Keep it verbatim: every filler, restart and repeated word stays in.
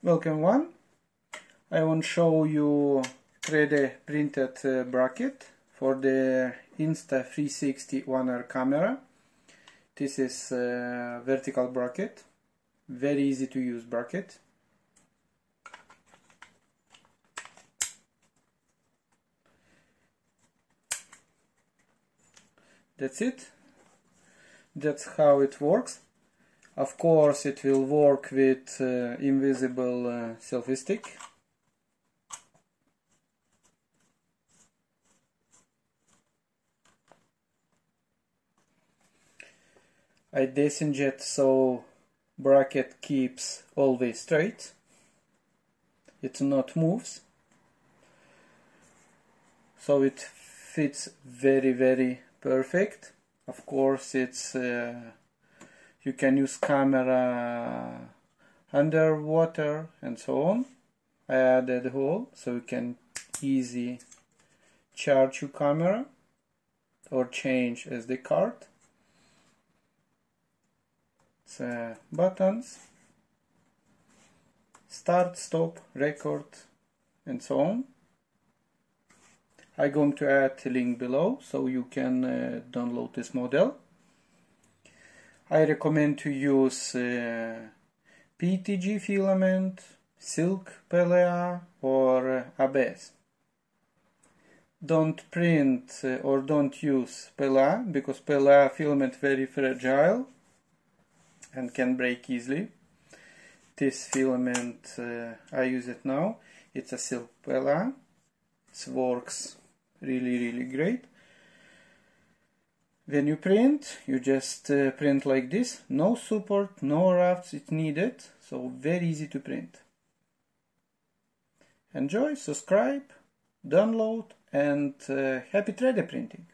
Welcome one. I want to show you three D printed uh, bracket for the Insta three sixty ONE R camera. This is uh, vertical bracket, very easy to use bracket. That's it. That's how it works. Of course, it will work with uh, invisible uh, selfie stick. I disengage so bracket keeps always straight. It not moves. So it fits very very perfect. Of course, it's uh, you can use camera underwater and so on. I added a hole so you can easy charge your camera or change S D card. It's, uh, buttons, start, stop, record and so on. I'm going to add a link below so you can uh, download this model. I recommend to use uh, P T G filament, silk P L A or uh, A B S. Don't print uh, or don't use P L A because P L A filament very fragile and can break easily. This filament uh, I use it now. It's a silk P L A. It works really really great. When you print, you just uh, print like this, no support, no rafts it needed, so very easy to print. Enjoy, subscribe, download and uh, happy three D printing!